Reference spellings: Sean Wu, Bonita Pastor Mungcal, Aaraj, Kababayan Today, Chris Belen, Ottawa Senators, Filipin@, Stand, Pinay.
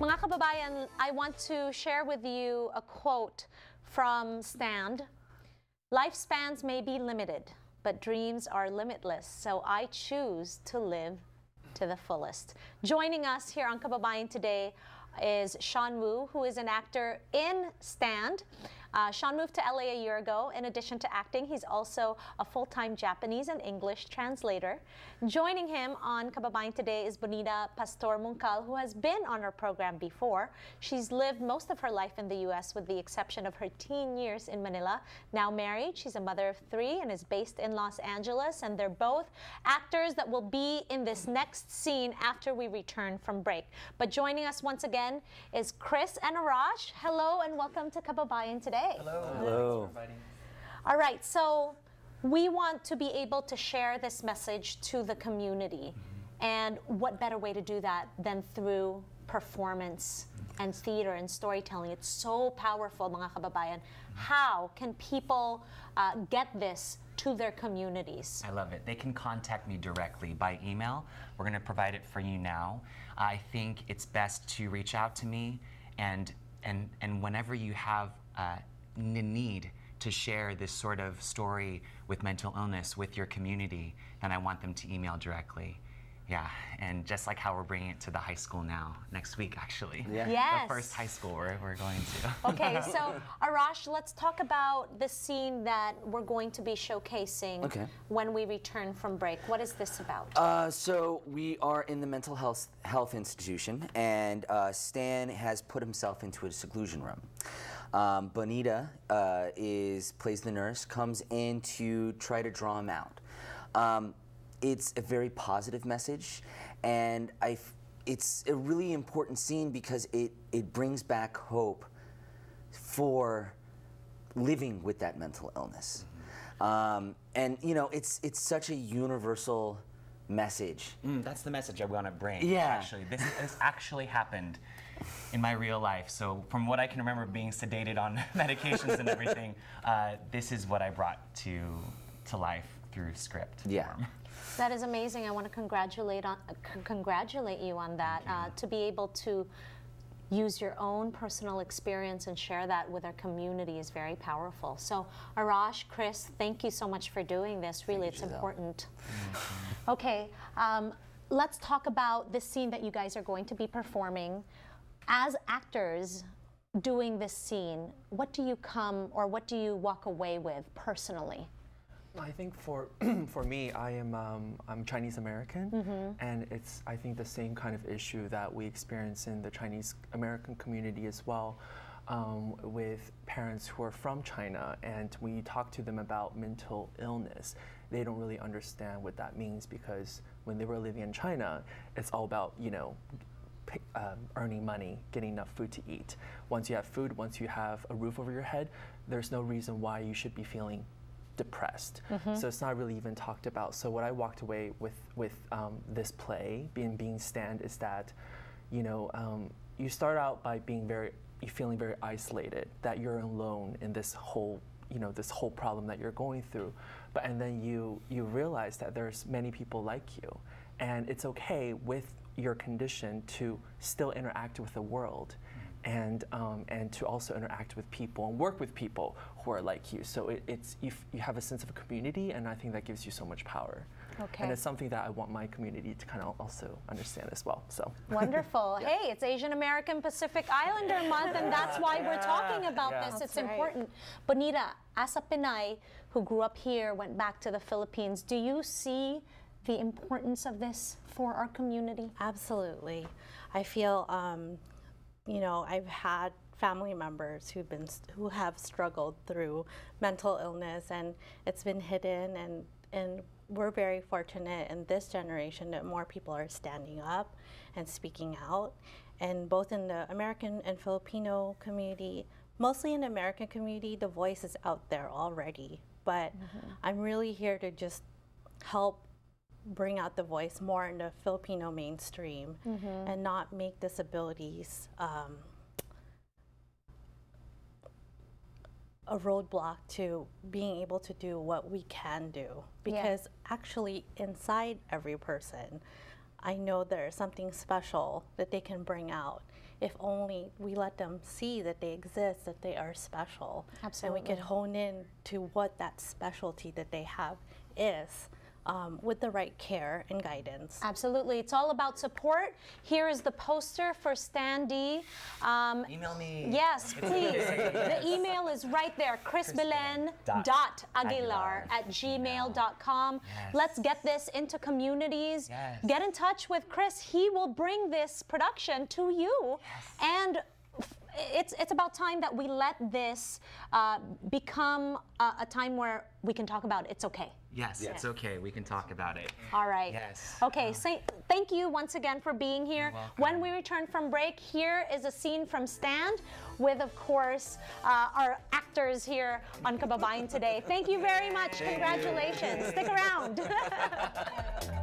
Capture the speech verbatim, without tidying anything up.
Mga kababayan, I want to share with you a quote from Stand. Lifespans may be limited, but dreams are limitless, so I choose to live to the fullest. Joining us here on Kababayan Today is Sean Wu, who is an actor in Stand. Uh, Sean moved to L A a year ago. In addition to acting, he's also a full-time Japanese and English translator. Joining him on Kababayan Today is Bonita Pastor Mungcal, who has been on our program before. She's lived most of her life in the U S with the exception of her teen years in Manila. Now married, she's a mother of three and is based in Los Angeles, and they're both actors that will be in this next scene after we return from break. But joining us once again is Chris and Aaraj. Hello and welcome to Kababayan Today. Hello. Hello. All right, so we want to be able to share this message to the community. Mm-hmm. And what better way to do that than through performance and theater and storytelling? It's so powerful, mga kababayan. How can people uh, get this to their communities? I love it. They can contact me directly by email. We're going to provide it for you now. I think it's best to reach out to me, and, and, and whenever you have Uh, the need to share this sort of story with mental illness with your community, then I want them to email directly. Yeah, and just like how we're bringing it to the high school now, next week actually. Yeah. Yes. The first high school we're, we're going to. Okay, so Aaraj, let's talk about the scene that we're going to be showcasing okay. when we return from break. What is this about? Uh, so we are in the mental health, health institution, and uh, Stan has put himself into a seclusion room. Um, Bonita uh, is, plays the nurse, comes in to try to draw him out. Um, it's a very positive message, and I it's a really important scene because it, it brings back hope for living with that mental illness. Um, and, you know, it's, it's such a universal message. Mm, that's the message I want to bring. Yeah. Actually, this, this actually happened in my real life. So from what I can remember, being sedated on medications and everything, uh, this is what I brought to to life through script yeah. form. That is amazing. I want to congratulate on uh, c congratulate you on that. You. Uh, to be able to use your own personal experience and share that with our community is very powerful. So Aaraj, Chris, thank you so much for doing this. Really, thank it's you, important. Mm-hmm. Okay, um, let's talk about this scene that you guys are going to be performing. As actors doing this scene, what do you come or what do you walk away with personally? I think for for me, I am um, I'm Chinese American, mm-hmm. and it's I think the same kind of issue that we experience in the Chinese American community as well, um, with parents who are from China, and when you talk to them about mental illness, they don't really understand what that means because when they were living in China, it's all about you know. Um, earning money, getting enough food to eat. Once you have food, once you have a roof over your head, there's no reason why you should be feeling depressed. Mm-hmm. So it's not really even talked about. So what I walked away with with um, this play, being being Stand, is that, you know, um, you start out by being very, you feeling very isolated, that you're alone in this whole, you know, this whole problem that you're going through. But and then you you realize that there's many people like you, and it's okay with your condition to still interact with the world, mm-hmm. and um, and to also interact with people and work with people who are like you. So it, it's you, f you have a sense of a community, and I think that gives you so much power. Okay. And it's something that I want my community to kind of also understand as well. So wonderful. Yeah. Hey, it's Asian American Pacific Islander Month, and that's why yeah. we're talking about yeah. this. That's it's right. important. Bonita, as a Pinay who grew up here, went back to the Philippines, do you see the importance of this for our community? Absolutely. I feel, um, you know, I've had family members who've been st who have struggled through mental illness, and it's been hidden, and and we're very fortunate in this generation that more people are standing up and speaking out, and both in the American and Filipino community, mostly in the American community, the voice is out there already, but mm-hmm. I'm really here to just help bring out the voice more in the Filipino mainstream, mm-hmm. and not make disabilities um, a roadblock to being able to do what we can do. Because yeah. actually inside every person I know there's something special that they can bring out if only we let them see that they exist, that they are special. Absolutely. And we could hone in to what that specialty that they have is. Um, with the right care and guidance. Absolutely. It's all about support. Here is the poster for Standee. Um, email me. Yes, please. The email is right there, chris belen dot aguilar at gmail dot com. Yes. Let's get this into communities. Yes. Get in touch with Chris. He will bring this production to you. Yes. And It's, it's about time that we let this uh, become a, a time where we can talk about it. It's okay. Yes, yes, it's okay. We can talk about it. All right. Yes. Okay, so thank you once again for being here. When we return from break, here is a scene from Stand with, of course, uh, our actors here on Kababayan Today. Thank you very much. Thank Congratulations. You. Stick around.